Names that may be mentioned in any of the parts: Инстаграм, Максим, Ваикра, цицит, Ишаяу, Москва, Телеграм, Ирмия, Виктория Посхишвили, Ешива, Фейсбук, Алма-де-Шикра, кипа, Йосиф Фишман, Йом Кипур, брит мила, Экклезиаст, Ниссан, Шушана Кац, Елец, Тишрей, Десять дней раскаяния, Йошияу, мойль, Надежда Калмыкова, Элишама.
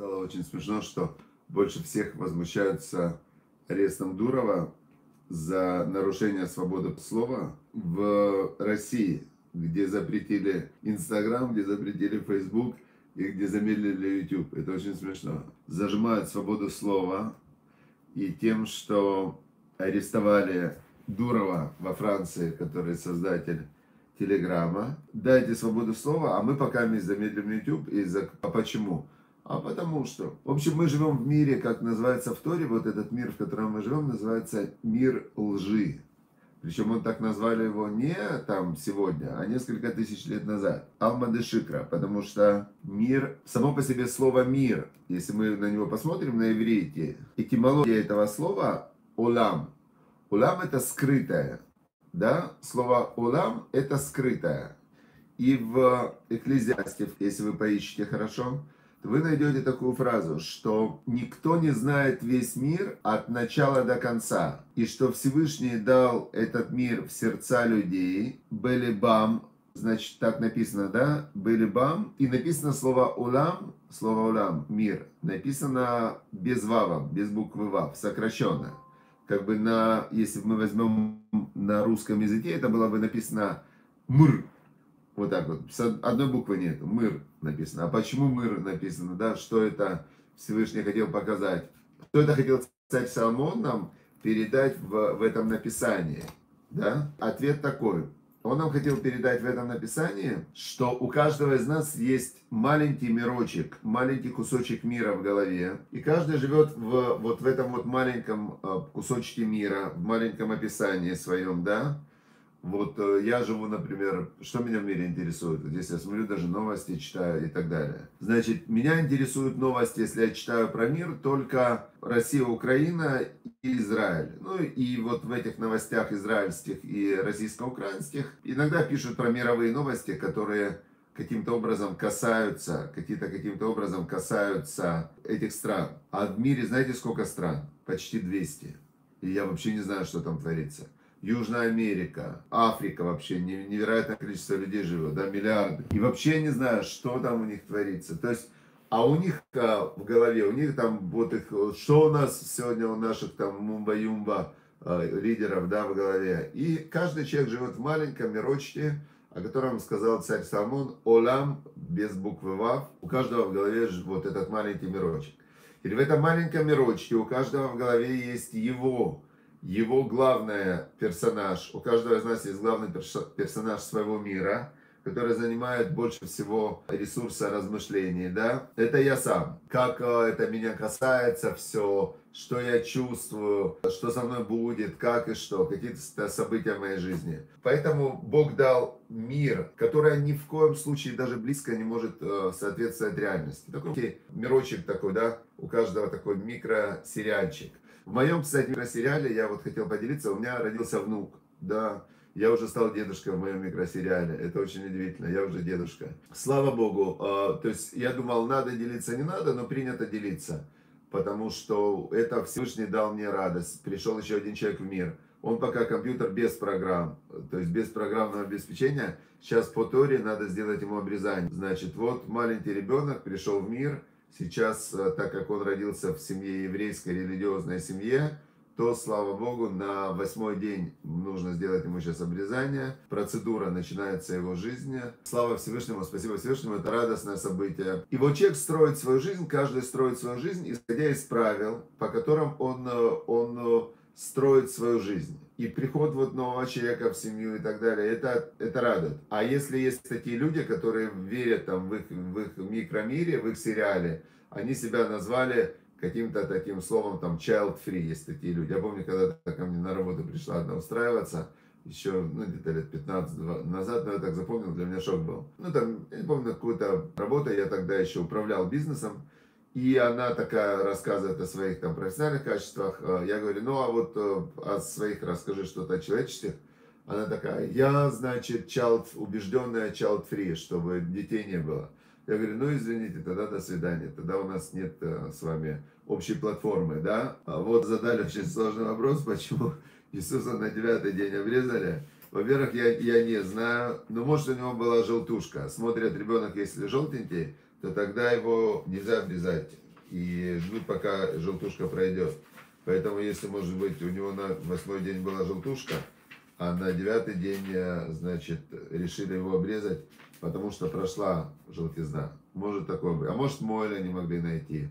стало очень смешно, что больше всех возмущаются арестом Дурова за нарушение свободы слова в России, где запретили Инстаграм, где запретили Фейсбук и где замедлили YouTube. Это очень смешно. Зажимают свободу слова и тем, что арестовали Дурова во Франции, который создатель Телеграма. Дайте свободу слова, а мы пока не замедлим YouTube. А почему? А потому что... В общем, мы живем в мире, как называется в Торе, вот этот мир, в котором мы живем, называется мир лжи. Причем он так назвали его не там сегодня, а несколько тысяч лет назад. Алма-де-Шикра, потому что мир, само по себе слово мир, если мы на него посмотрим на иврите, этимология этого слова олам. Олам это скрытое, да? Слово олам это скрытое. И в Экклезиасте, если вы поищете хорошо, вы найдете такую фразу, что никто не знает весь мир от начала до конца, и что Всевышний дал этот мир в сердца людей, «белибам», значит, так написано, да, «белибам», и написано слово «улам», «мир», написано без вава, без буквы вав, сокращенно. Как бы на, если мы возьмем на русском языке, это было бы написано «мр». Вот так вот. Одной буквы нет. Мир написано. А почему мир написано? Да, что это Всевышний хотел показать? Что это хотел сказать Соломон нам передать в этом написании? Да? Ответ такой. Он нам хотел передать в этом написании, что у каждого из нас есть маленький мирочек, маленький кусочек мира в голове. И каждый живет вот в этом вот маленьком кусочке мира, в маленьком описании своем, да? Вот я живу, например, что меня в мире интересует? Здесь я смотрю, даже новости читаю и так далее. Значит, меня интересуют новости, если я читаю про мир, только Россия, Украина и Израиль. Ну и вот в этих новостях израильских и российско-украинских иногда пишут про мировые новости, которые каким-то образом касаются этих стран. А в мире знаете сколько стран? Почти 200. И я вообще не знаю, что там творится. Южная Америка, Африка вообще, невероятное количество людей живет, да, миллиарды. И вообще не знаю, что там у них творится. То есть, а у них в голове, у них там вот их, что у нас сегодня у наших там мумба-юмба лидеров, да, в голове. И каждый человек живет в маленьком мирочке, о котором сказал царь Соломон, олам, без буквы вав. У каждого в голове вот этот маленький мирочек. Или в этом маленьком мирочке у каждого в голове есть его главный персонаж, у каждого из нас есть главный персонаж своего мира, который занимает больше всего ресурса размышлений, да? Это я сам. Как это меня касается все, что я чувствую, что со мной будет, как и что, какие-то события в моей жизни. Поэтому Бог дал мир, который ни в коем случае даже близко не может соответствовать реальности. Такой мирочек такой, да? У каждого такой микросериальчик. В моем, кстати, микросериале, я вот хотел поделиться, у меня родился внук, да, я уже стал дедушкой в моем микросериале, это очень удивительно, я уже дедушка. Слава Богу, то есть я думал, надо делиться, не надо, но принято делиться, потому что это Всевышний дал мне радость, пришел еще один человек в мир, он пока компьютер без программ, то есть без программного обеспечения, сейчас по Торе надо сделать ему обрезание, значит, вот маленький ребенок пришел в мир. Сейчас, так как он родился в семье еврейской, религиозной семье, то, слава Богу, на 8-й день нужно сделать ему сейчас обрезание. Процедура начинается его жизни. Слава Всевышнему, спасибо Всевышнему, это радостное событие. И вот человек строит свою жизнь, каждый строит свою жизнь, исходя из правил, по которым он строит свою жизнь. И приход вот нового человека в семью и так далее, это радует. А если есть такие люди, которые верят там, в их микромире, в их сериале, они себя назвали каким-то таким словом, там, child free, есть такие люди. Я помню, когда-то ко мне на работу пришла одна устраиваться, еще, ну, где-то лет 15 назад, но я так запомнил, для меня шок был. Ну, там, я помню, какую-то работу, я тогда еще управлял бизнесом, и она такая рассказывает о своих там профессиональных качествах. Я говорю, ну а вот о своих расскажи что-то о человеческих. Она такая, я, значит, убежденная child free, чтобы детей не было. Я говорю, ну извините, тогда до свидания. Тогда у нас нет с вами общей платформы, да? Вот задали очень сложный вопрос, почему Иисуса на 9-й день обрезали. Во-первых, я не знаю, но может у него была желтушка. Смотрит ребенок, если желтенький, то тогда его нельзя обрезать. и ждут, пока желтушка пройдет. Поэтому, если, может быть, у него на 8-й день была желтушка, а на 9-й день, значит, решили его обрезать, потому что прошла желтизна. Может такое быть. А может, мойля не могли найти.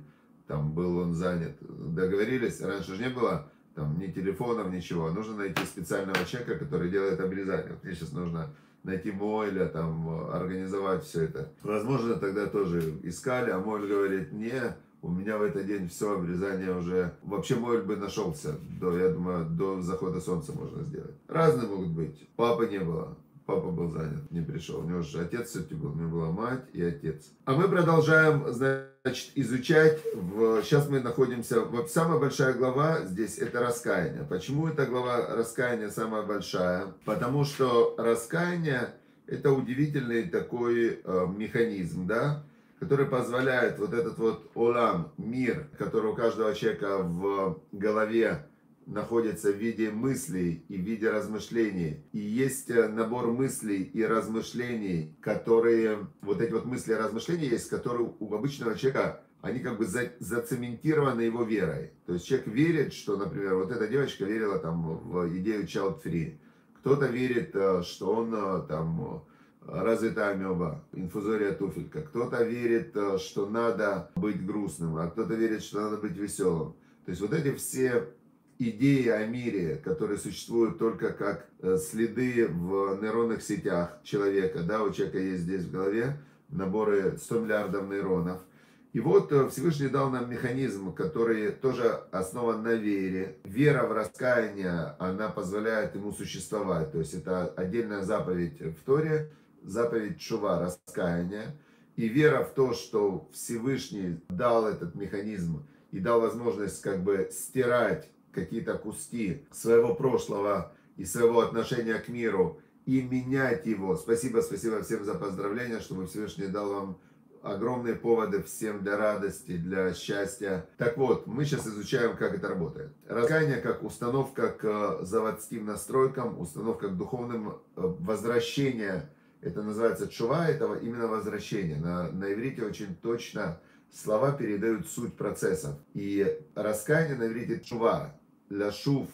Там был он занят. Договорились, раньше же не было там ни телефонов, ничего. Нужно найти специального человека, который делает обрезание. Вот мне сейчас нужно найти мойля, там, организовать все это. Возможно, тогда тоже искали, а мойль говорит, не, у меня в этот день все, обрезание уже... Вообще мойль бы нашелся, я думаю, до захода солнца можно сделать. Разные могут быть. Папы не было. Папа был занят, не пришел. У него же отец все-таки был, у него была мать и отец. А мы продолжаем, значит, изучать. Сейчас мы находимся... Самая большая глава здесь — это раскаяние. Почему эта глава раскаяния самая большая? Потому что раскаяние — это удивительный такой механизм, да? Который позволяет вот этот вот олам, мир, который у каждого человека в голове находится в виде мыслей и в виде размышлений. И есть набор мыслей и размышлений, которые... Вот эти вот мысли и размышления есть, которые у обычного человека, они как бы зацементированы его верой. То есть человек верит, что, например, вот эта девочка верила там в идею child free. Кто-то верит, что он там... развитая амеба, инфузория туфелька. Кто-то верит, что надо быть грустным, а кто-то верит, что надо быть веселым. То есть вот эти все идеи о мире, которые существуют только как следы в нейронных сетях человека, да, у человека есть здесь в голове наборы 100 миллиардов нейронов. И вот Всевышний дал нам механизм, который тоже основан на вере. Вера в раскаяние, она позволяет ему существовать. То есть это отдельная заповедь в Торе, заповедь Чува, раскаяния, и вера в то, что Всевышний дал этот механизм и дал возможность как бы стирать какие-то куски своего прошлого и своего отношения к миру и менять его. Спасибо, спасибо всем за поздравления, чтобы Всевышний дал вам огромные поводы всем для радости, для счастья. Так вот, мы сейчас изучаем, как это работает. Раскаяние как установка к заводским настройкам, установка к духовным, возвращение. Это называется чува, этого именно возвращение. На иврите очень точно слова передают суть процессов. И раскаяние на иврите чува, ляшув,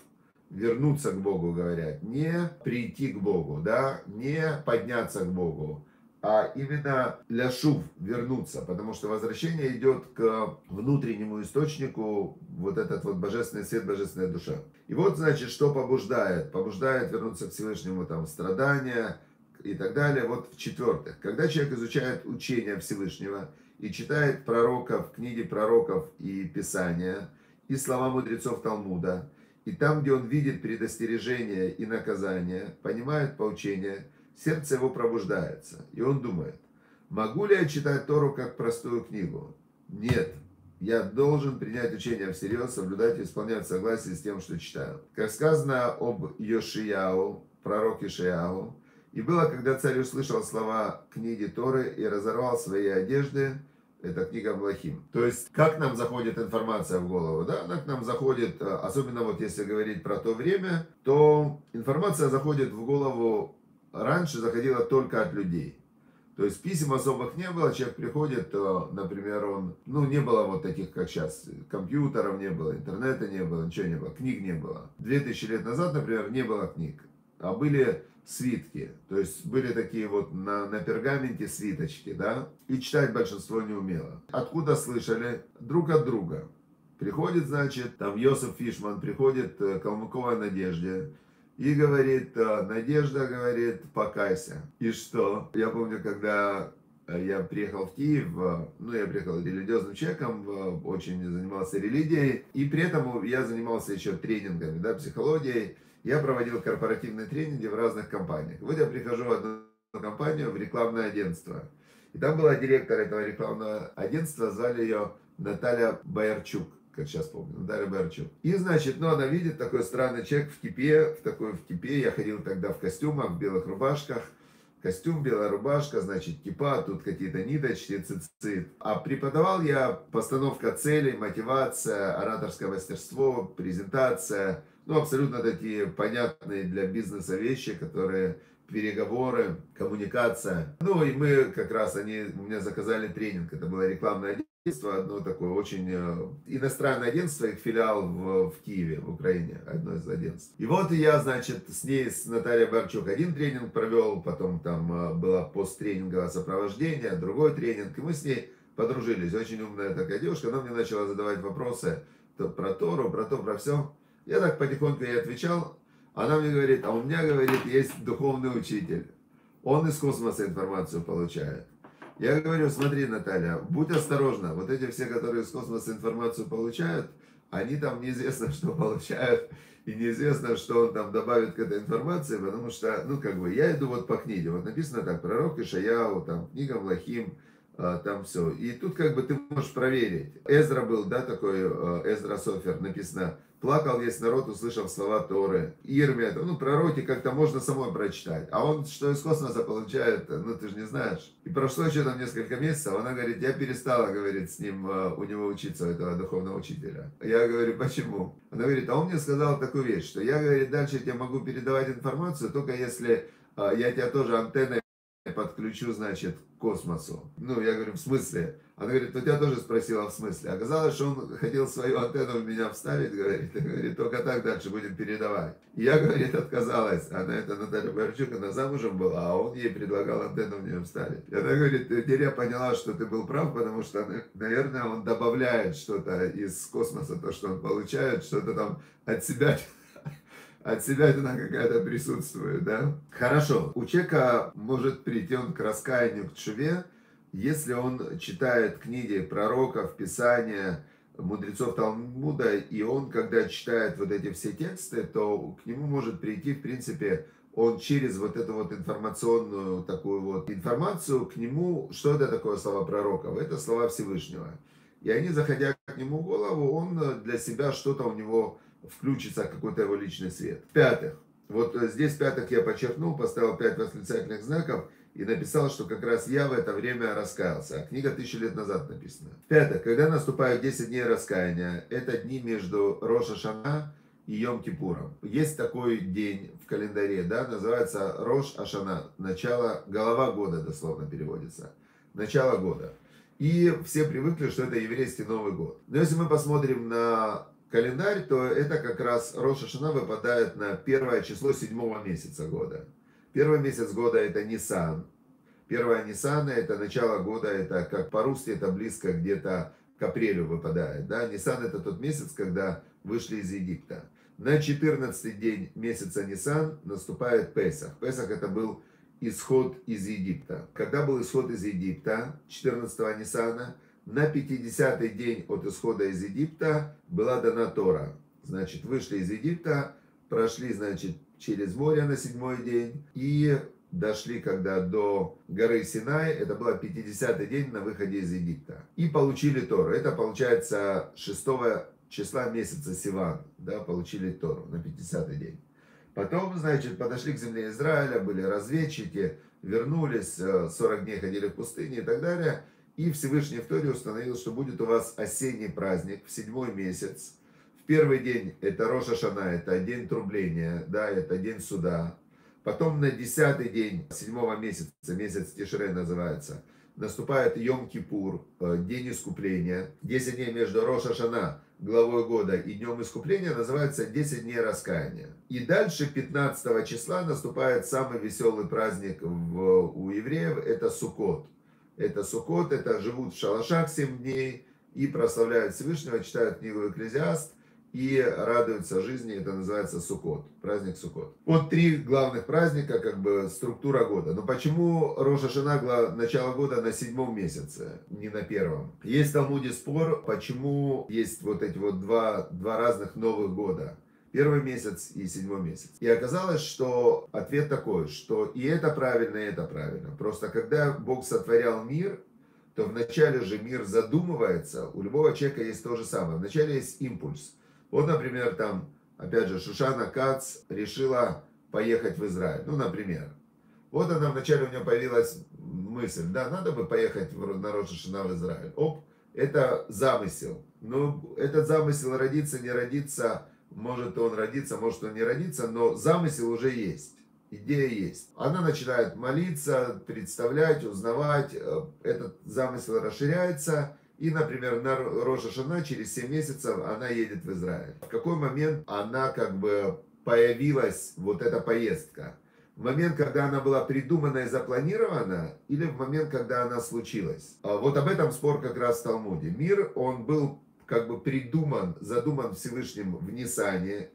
вернуться к Богу, говорят. Не прийти к Богу, да, не подняться к Богу, а именно ляшув, вернуться. Потому что возвращение идет к внутреннему источнику, вот этот вот божественный свет, божественная душа. И вот, значит, что побуждает? Побуждает вернуться к Всевышнему, там, страдания, и так далее. Вот в-четвертых, когда человек изучает учение Всевышнего и читает пророков, книги пророков и Писания, и слова мудрецов Талмуда, и там, где он видит предостережение и наказание, понимает поучение, сердце его пробуждается. И он думает, могу ли я читать Тору как простую книгу? Нет. Я должен принять учение всерьез, соблюдать и исполнять в согласии с тем, что читаю. Как сказано об Йошияу, пророк Ишаяу, и было, когда царь услышал слова книги Торы и разорвал свои одежды, это книга Элохим. То есть, как нам заходит информация в голову, да? Она к нам заходит, особенно вот если говорить про то время, то информация заходит в голову, раньше заходила только от людей. То есть, писем особых не было, человек приходит, например, он, не было вот таких, как сейчас, компьютеров не было, интернета не было, ничего не было, книг не было. 2000 лет назад, например, не было книг, а были... свитки, то есть были такие вот на пергаменте свиточки, да, и читать большинство не умело. Откуда слышали? Друг от друга. Приходит, значит, там Йосиф Фишман приходит к Калмыковой Надежде и говорит, Надежда, говорит, покайся. И что? Я помню, когда я приехал в Киев, я приехал религиозным человеком, очень занимался религией, и при этом я занимался еще тренингами, да, психологией. Я проводил корпоративные тренинги в разных компаниях. Вот я прихожу в одну компанию, в рекламное агентство. И там была директор этого рекламного агентства, звали ее Наталья Боярчук, как сейчас помню, Наталья Боярчук. И, значит, она видит, такой странный человек в кипе. Я ходил тогда в костюмах, в белых рубашках. Костюм, белая рубашка, значит, кипа, тут какие-то ниточки, цицит. А преподавал я постановка целей, мотивация, ораторское мастерство, презентация. Абсолютно такие понятные для бизнеса вещи, которые переговоры, коммуникация. И мы как раз, они у меня заказали тренинг, это было рекламное одно такое очень иностранное агентство, их филиал в Киеве, в Украине, одно из агентств. И вот я, значит, с ней, с Натальей Боярчук, один тренинг провел, потом там было посттренинговое сопровождение, другой тренинг, и мы с ней подружились. Очень умная такая девушка, она мне начала задавать вопросы то про Тору, про то, про все. Я так потихоньку ей отвечал, она мне говорит, а у меня, говорит, есть духовный учитель, он из космоса информацию получает. Я говорю, смотри, Наталья, будь осторожна, вот эти все, которые из космоса информацию получают, они там неизвестно, что получают, и неизвестно, что он там добавит к этой информации, потому что, ну, как бы, я иду вот по книге, вот написано так, пророк Ишаяу, там, книга Элохим, там все, и тут, как бы, ты можешь проверить. Эзра был, да, такой, Эзра Софер, написано, плакал весь народ, услышав слова Торы. Ирмия, ну, пророки как-то можно самой прочитать. А он, что из космоса получает, ну, ты же не знаешь. И прошло еще там несколько месяцев, она говорит, я перестала, говорит, с ним, у него учиться, у этого духовного учителя. Я говорю, почему? Она говорит, а он мне сказал такую вещь, что я, говорит, дальше тебе могу передавать информацию, только если я тебя тоже антенной подключу, значит, к космосу. Ну, я говорю, в смысле? Она говорит, у тебя тоже спросила, в смысле? Оказалось, что он хотел свою антенну в меня вставить, говорит, только так дальше будем передавать. И я, говорит, отказалась. Она, это Наталья Боярчук, она замужем была, а он ей предлагал антенну в нее вставить. И она говорит, теперь я поняла, что ты был прав, потому что, наверное, он добавляет что-то из космоса, то, что он получает, что-то там от себя она какая-то присутствует, да? Хорошо. У человека может прийти он к раскаянию, к тшуве, если он читает книги пророков, писания, мудрецов Талмуда, и он, когда читает вот эти все тексты, то к нему может прийти, в принципе, он через вот эту вот информационную такую вот информацию, к нему, что это такое слова пророков? Это слова Всевышнего. И они, заходя к нему в голову, он для себя что-то у него... включится какой-то его личный свет. В-пятых, вот здесь в-пятых я подчеркнул, поставил 5 восклицательных знаков и написал, что как раз я в это время раскаялся. А книга 1000 лет назад написана. В-пятых, когда наступают 10 дней раскаяния, это дни между Рош Ашана и Йом Кипуром. Есть такой день в календаре, да, называется Рош Ашана, начало, голова года дословно переводится, начало года. И все привыкли, что это еврейский Новый год. Но если мы посмотрим на календарь, то это как раз Рош Ашана выпадает на 1-е число 7-го месяца года. 1-й месяц года это Ниссан. 1 Ниссана это начало года, это как по-русски это близко где-то к апрелю выпадает. Да? Ниссан это тот месяц, когда вышли из Египта. На 14-й день месяца Ниссан наступает Песах. Песах это был исход из Египта. Когда был исход из Египта 14-го Ниссана, на 50-й день от исхода из Египта была дана Тора. Значит, вышли из Египта, прошли, значит, через море на 7-й день и дошли, когда до горы Синай, это был 50-й день на выходе из Египта. И получили Тору. Это получается 6-го числа месяца Сиван, да, получили Тору на 50-й день. Потом, значит, подошли к земле Израиля, были разведчики, вернулись, 40 дней ходили в пустыне и так далее. И Всевышний в Торе установил, что будет у вас осенний праздник в 7-й месяц. В 1-й день это Рош Ашана, это день трубления, да, это день суда. Потом на 10-й день 7-го месяца, месяц Тишрей называется, наступает Йом Кипур, день искупления. 10 дней между Рош Ашана, главой года, и днем искупления называется 10 дней раскаяния. И дальше 15 числа наступает самый веселый праздник у евреев, это Суккот. Это Суккот, это живут в шалашах 7 дней и прославляют Всевышнего, читают книгу Экклезиаст и радуются жизни. Это называется Суккот, праздник Суккот. Вот 3 главных праздника, как бы структура года. Но почему Рош Ашана начало года на 7-м месяце, не на 1-м? Есть в Талмуде спор, почему есть вот эти вот два разных новых года. 1-й месяц и 7-й месяц. И оказалось, что ответ такой, что и это правильно, и это правильно. Просто когда Бог сотворял мир, то вначале же мир задумывается, у любого человека есть то же самое. Вначале есть импульс. Вот, например, там, опять же, Шушана Кац решила поехать в Израиль. Ну, например. Вот она вначале, у нее появилась мысль, да, надо бы поехать на Рош Ашана в Израиль. Оп, это замысел. Но этот замысел родится, не родится... Может он родится, может он не родится, но замысел уже есть, идея есть. Она начинает молиться, представлять, узнавать, этот замысел расширяется, И, например, на Рош Ашана через 7 месяцев она едет в Израиль. В какой момент она как бы появилась, вот эта поездка? В момент, когда она была придумана и запланирована, или в момент, когда она случилась? Вот об этом спор как раз в Талмуде. Мир, он был как бы придуман, задуман Всевышним в Ниссане.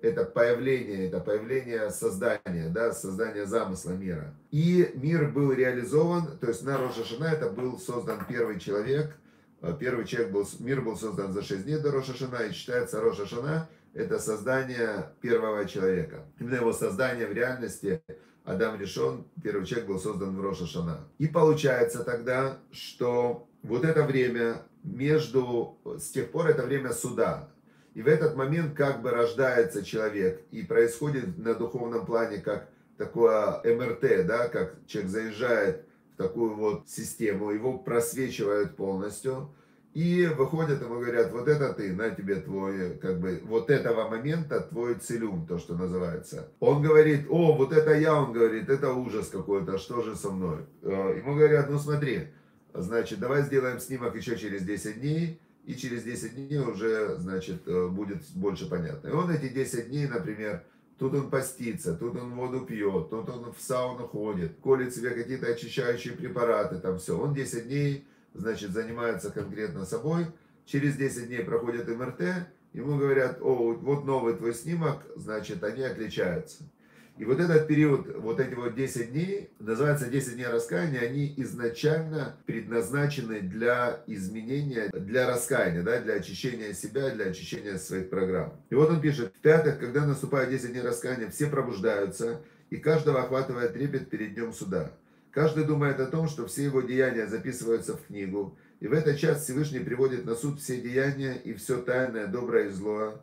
Это появление создания, да, создание замысла мира. И мир был реализован, то есть на Рош Ашана это был создан первый человек, мир был создан за 6 дней до Рош Ашана, и считается Рош Ашана это создание первого человека. Именно его создание в реальности, Адам Решон, первый человек был создан в Рош Ашана. И получается тогда, что вот это время с тех пор это время суда. И в этот момент как бы рождается человек, и происходит на духовном плане как такое МРТ, да, как человек заезжает в такую вот систему, его просвечивают полностью, и выходят ему говорят, вот это ты, на тебе твой, как бы, вот этого момента твой целюм, то, что называется. Он говорит, о, вот это я, он говорит, это ужас какой-то, что же со мной? Ему говорят, ну смотри, значит, давай сделаем снимок еще через 10 дней, и через 10 дней уже, значит, будет больше понятно. И он эти 10 дней, например, тут он постится, тут он воду пьет, тут он в сауну ходит, колет себе какие-то очищающие препараты, там все. Он 10 дней, значит, занимается конкретно собой. Через 10 дней проходит МРТ, ему говорят, о, вот новый твой снимок, значит, они отличаются. И вот этот период, вот эти вот 10 дней, называется 10 дней раскаяния, они изначально предназначены для изменения, для раскаяния, да, для очищения себя, для очищения своих программ. И вот он пишет, в-пятых, когда наступают 10 дней раскаяния, все пробуждаются, и каждого охватывает трепет перед днем суда. Каждый думает о том, что все его деяния записываются в книгу, и в этот час Всевышний приводит на суд все деяния и все тайное, доброе и злое,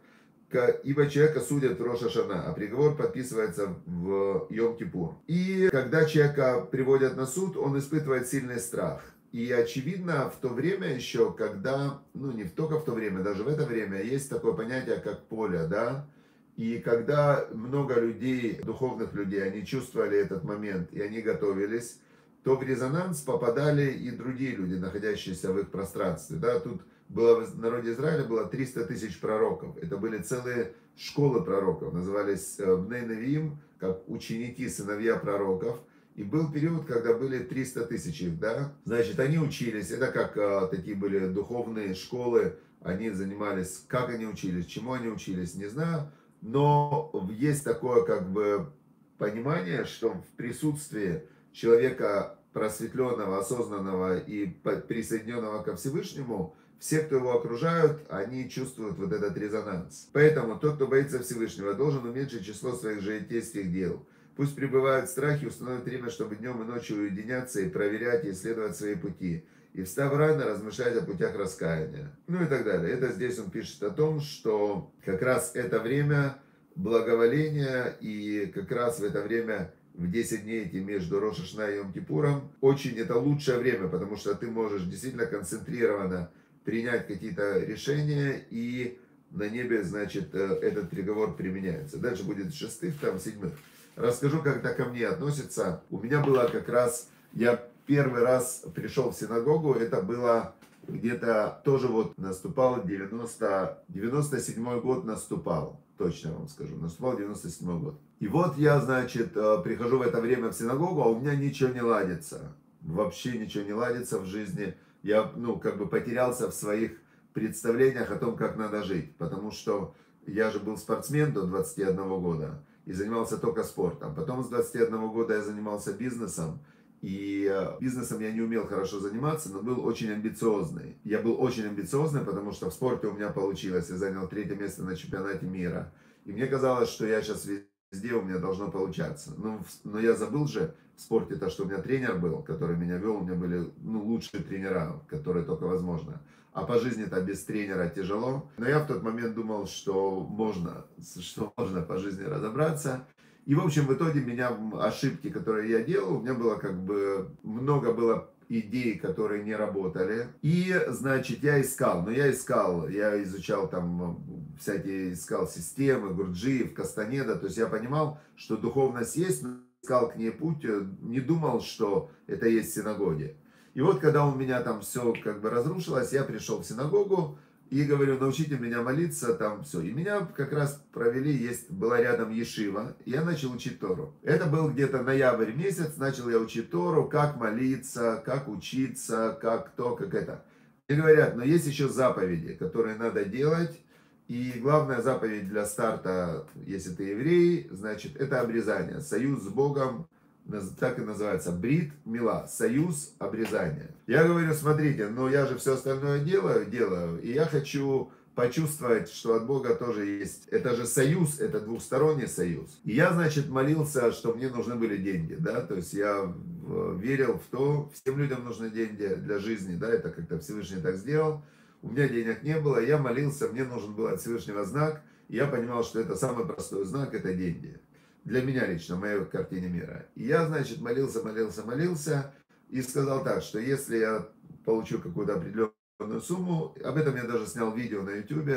ибо человека судят в Рош Ашана, а приговор подписывается в Йом Кипур. И когда человека приводят на суд, он испытывает сильный страх. И очевидно, в то время еще, когда, ну не только в то время, даже в это время, есть такое понятие, как поле, да? И когда много людей, духовных людей, они чувствовали этот момент, и они готовились, то в резонанс попадали и другие люди, находящиеся в их пространстве, да? Тут было, в народе Израиля было 300 тысяч пророков. Это были целые школы пророков. Назывались бней-навиим, как ученики, сыновья пророков. И был период, когда были 300 тысяч их, да? Значит, они учились. Это как такие были духовные школы. Они занимались, как они учились, чему они учились, не знаю. Но есть такое как бы понимание, что в присутствии человека просветленного, осознанного и присоединенного ко Всевышнему, все, кто его окружают, они чувствуют вот этот резонанс. Поэтому тот, кто боится Всевышнего, должен уменьшить число своих житейских дел. Пусть пребывают страхи, установят время, чтобы днем и ночью уединяться и проверять, и исследовать свои пути. И встав рано, размышлять о путях раскаяния. Ну и так далее. Это здесь он пишет о том, что как раз это время благоволения, и как раз в это время, в 10 дней эти между Рош Ашана и Йом Кипуром, очень это лучшее время, потому что ты можешь действительно концентрированно принять какие-то решения, и на небе, значит, этот приговор применяется. Дальше будет 6-х, там 7-х. Расскажу, как это ко мне относится. У меня было как раз, я первый раз пришел в синагогу, это было где-то тоже вот наступал 97-й год наступал, точно вам скажу, наступал 97-й год. И вот я, значит, прихожу в это время в синагогу, а у меня ничего не ладится. Вообще ничего не ладится в жизни. Я, ну, как бы потерялся в своих представлениях о том, как надо жить. Потому что я же был спортсмен до 21 года и занимался только спортом. Потом с 21 года я занимался бизнесом. И бизнесом я не умел хорошо заниматься, но был очень амбициозный. Я был очень амбициозный, потому что в спорте у меня получилось. Я занял 3-е место на чемпионате мира. И мне казалось, что я сейчас везде у меня должно получаться. Но я забыл же, в спорте то, что у меня тренер был, который меня вел, у меня были лучшие тренера, которые только возможно. А по жизни-то без тренера тяжело. Но я в тот момент думал, что можно по жизни разобраться. И в общем, в итоге меня ошибки, которые я делал, у меня было как бы много было идей, которые не работали. И, значит, я изучал там всякие, искал системы, гурджиев, Кастанеда. То есть я понимал, что духовность есть, но искал к ней путь, не думал, что это есть в синагоге. И вот, когда у меня там все как бы разрушилось, я пришел в синагогу и говорю, научите меня молиться, там все. И меня как раз провели, была рядом Ешива, и я начал учить Тору. Это был где-то ноябрь месяц, начал я учить Тору, как молиться, как учиться, как то, как это. И говорят, но есть еще заповеди, которые надо делать. И главная заповедь для старта, если ты еврей, значит, это обрезание. Союз с Богом, так и называется, брит мила, союз обрезания. Я говорю, смотрите, но я же все остальное делаю, и я хочу почувствовать, что от Бога тоже есть. Это же союз, это двухсторонний союз. И я, значит, молился, что мне нужны были деньги, да, то есть я верил в то, всем людям нужны деньги для жизни, да, это как-то Всевышний так сделал. У меня денег не было, я молился, мне нужен был от Всевышнего знак, и я понимал, что это самый простой знак, это деньги. Для меня лично, в моей картине мира. И я, значит, молился, и сказал так, что если я получу какую-то определенную сумму, об этом я даже снял видео на YouTube,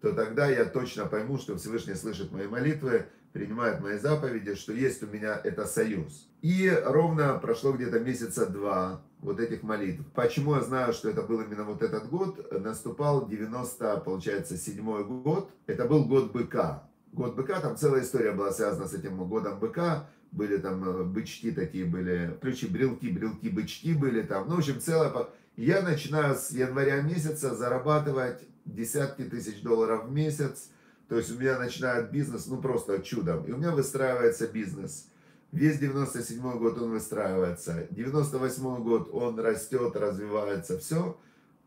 то тогда я точно пойму, что Всевышний слышит мои молитвы, принимает мои заповеди, что есть у меня это союз. И ровно прошло где-то месяца два вот этих молитв. Почему я знаю, что это был именно вот этот год? Наступал 97-й год. Это был год быка. Год быка, там целая история была связана с этим годом быка. Были там бычки такие были, ключи, брелки, бычки были там. Ну, в общем, целое... Я начинаю с января месяца зарабатывать десятки тысяч долларов в месяц. То есть у меня начинает бизнес, ну, просто чудом. И у меня выстраивается бизнес. Весь 97-й год он выстраивается. 98-й год он растет, развивается, все.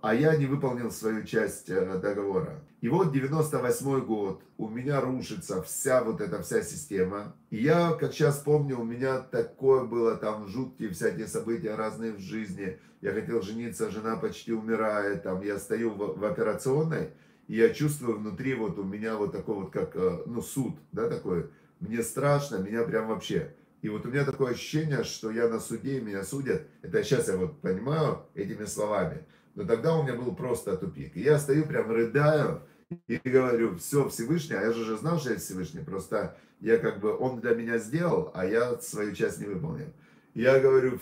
А я не выполнил свою часть договора. И вот 98-й год, у меня рушится вся система. И я, как сейчас помню, у меня такое было, там жуткие всякие события разные в жизни. Я хотел жениться, жена почти умирает, там я стою в операционной, и я чувствую внутри вот у меня вот такой вот как, ну, суд, да, такой. Мне страшно, меня прям вообще... И вот у меня такое ощущение, что я на суде, меня судят. Это сейчас я вот понимаю этими словами. Но тогда у меня был просто тупик. И я стою, прям рыдаю и говорю, все, Всевышний. А я же знал, что я Всевышний. Просто я как бы, он для меня сделал, а я свою часть не выполнил. Я говорю,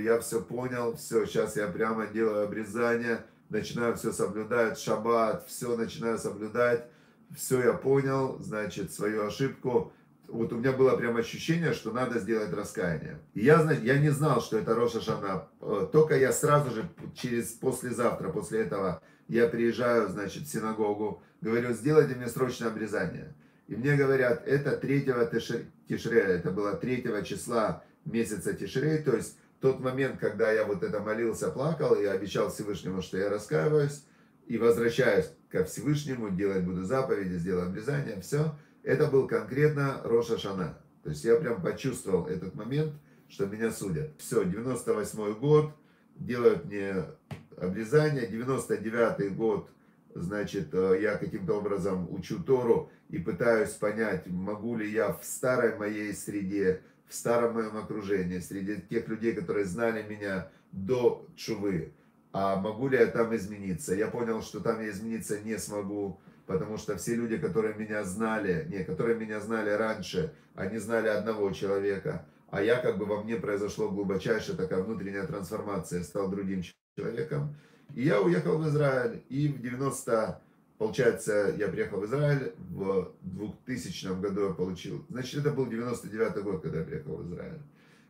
я все понял, все, сейчас я прямо делаю обрезание, начинаю все соблюдать, шаббат, все начинаю соблюдать. Все я понял, значит, свою ошибку. Вот у меня было прям ощущение, что надо сделать раскаяние. И я, значит, я не знал, что это Рош Ашана. Только я сразу же, послезавтра, после этого, я приезжаю, значит, в синагогу. Говорю, сделайте мне срочное обрезание. И мне говорят, это 3-го Тишрея, это было 3-го числа месяца Тишрей. То есть тот момент, когда я вот это молился, плакал, и обещал Всевышнему, что я раскаиваюсь. И возвращаюсь ко Всевышнему, делать буду заповеди, сделаю обрезание, все. Это был конкретно Рош Ашана. То есть я прям почувствовал этот момент, что меня судят. Все, 98-й год, делают мне обрезание. 99-й год, значит, я каким-то образом учу Тору и пытаюсь понять, могу ли я в старой моей среде, в старом моем окружении, среди тех людей, которые знали меня до Чувы, а могу ли я там измениться. Я понял, что там я измениться не смогу. Потому что все люди, которые меня знали раньше, они знали одного человека. А я как бы во мне произошла глубочайшая такая внутренняя трансформация. Я стал другим человеком. И я уехал в Израиль. И я приехал в Израиль. В 2000 году я получил. Значит, это был 99-й год, когда я приехал в Израиль.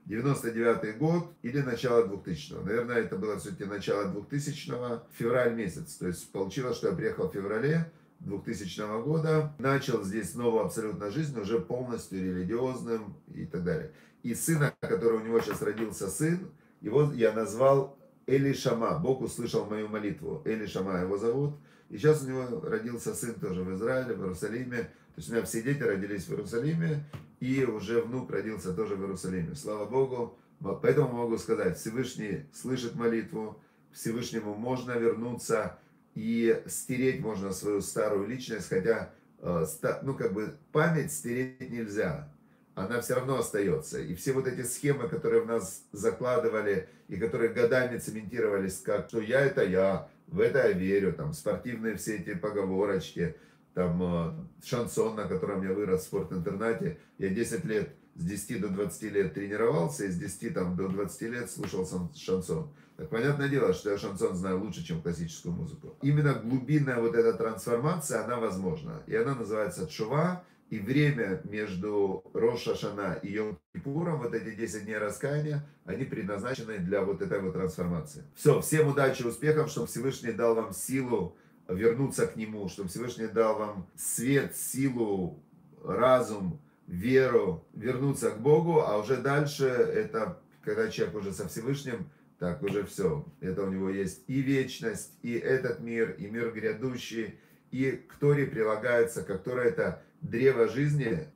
99-й год или начало 2000-го. Наверное, это было все-таки начало 2000-го. Февраль месяц. То есть получилось, что я приехал в феврале 2000 года, начал здесь новую абсолютно жизнь, уже полностью религиозным и так далее. И сына, который у него сейчас родился сын, его я назвал Элишама. Бог услышал мою молитву. Элишама его зовут. И сейчас у него родился сын тоже в Израиле, в Иерусалиме. То есть у меня все дети родились в Иерусалиме, и уже внук родился тоже в Иерусалиме. Слава Богу. Поэтому могу сказать, Всевышний слышит молитву, Всевышнему можно вернуться. И стереть можно свою старую личность, хотя, ну, как бы память стереть нельзя. Она все равно остается. И все вот эти схемы, которые в нас закладывали, и которые годами цементировались, как, что я это я, в это я верю, там, спортивные все эти поговорочки, там, шансон, на котором я вырос в спортинтернате. Я 10 лет, с 10 до 20 лет тренировался, и с 10 там, до 20 лет слушал шансон. Понятное дело, что я шансон знаю лучше, чем классическую музыку. Именно глубинная вот эта трансформация, она возможна. И она называется Чува. И время между Рош Ашана и Йом Кипуром, вот эти 10 дней раскаяния, они предназначены для вот этой вот трансформации. Все, всем удачи, успехов, чтобы Всевышний дал вам силу вернуться к Нему, чтобы Всевышний дал вам свет, силу, разум, веру, вернуться к Богу, а уже дальше, это когда человек уже со Всевышним, так уже все. Это у него есть и вечность, и этот мир, и мир грядущий, и к Торе прилагается, как Тора это древо жизни,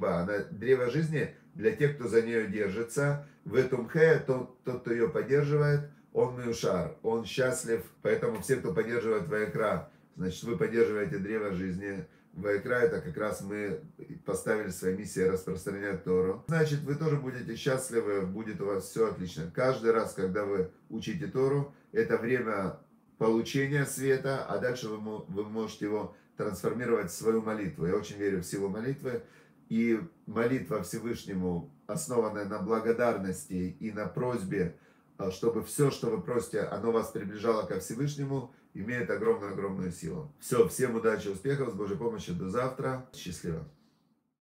она древо жизни для тех, кто за нее держится. В этом хе, тот, кто ее поддерживает, он миушар, он счастлив. Поэтому все, кто поддерживает Ваикра, значит, вы поддерживаете древо жизни. Ваикра это как раз мы поставили своей миссией распространять Тору. Значит, вы тоже будете счастливы, будет у вас все отлично. Каждый раз, когда вы учите Тору, это время получения света, а дальше вы можете его трансформировать в свою молитву. Я очень верю в силу молитвы. И молитва Всевышнему, основанная на благодарности и на просьбе, чтобы все, что вы просите, оно вас приближало ко Всевышнему, имеет огромную-огромную силу. Все, всем удачи, успехов, с Божьей помощью, до завтра. Счастливо.